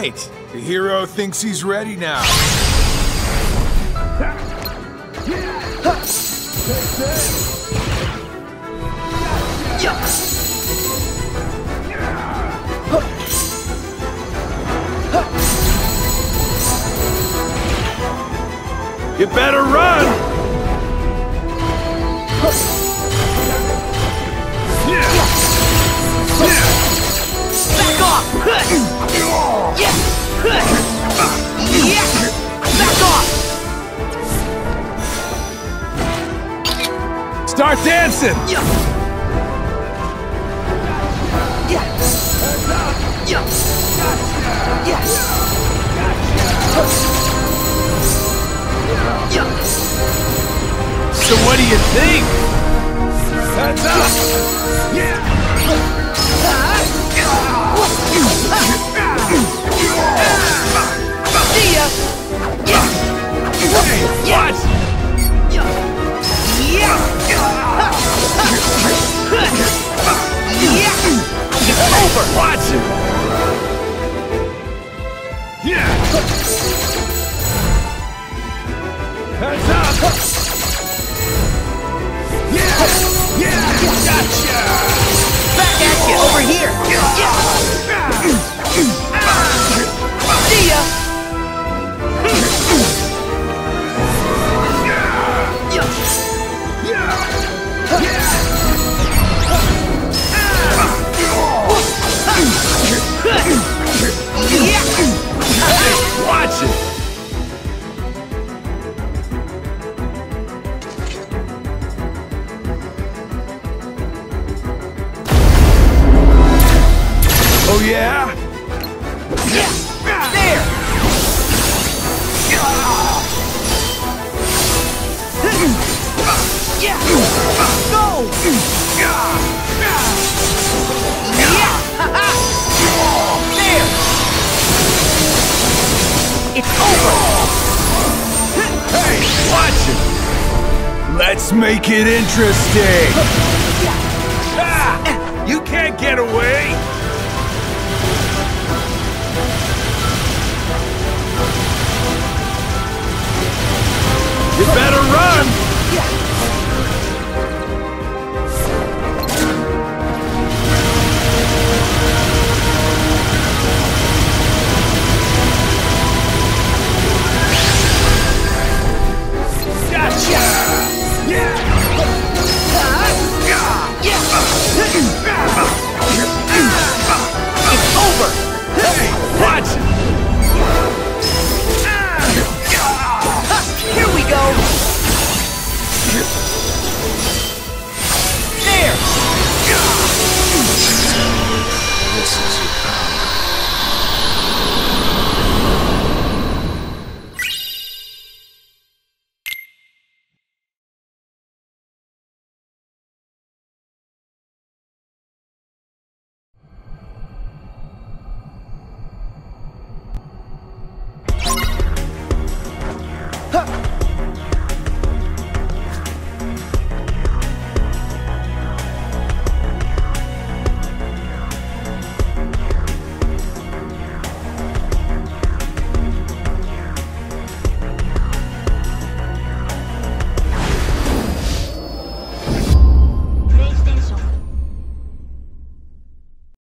right. The hero thinks he's ready now. You better run! Start dancing! So what do you think? That's up! See ya! What? It's over! Watch it! Heads up! Gotcha! Back at you, over here! See ya! Watch it! Yeah? Yeah! There! Yeah! Go! Yeah! There! It's over! Hey! Watch it! Let's make it interesting! Ah, you can't get away! You better run!